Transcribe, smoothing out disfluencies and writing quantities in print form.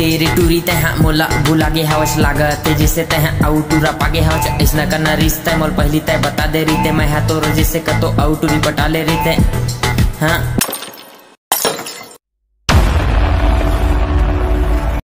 तेरे टूरी तैहा मोला भुलागे हवस लागत जैसे तैहा आउ टूरा पागे हवस ऐसा करना रिश्ता मोल पहली तय बता दे रही ते मैं तोर जैसे कतो आउ टूरी बटा ले रही ते हाँ।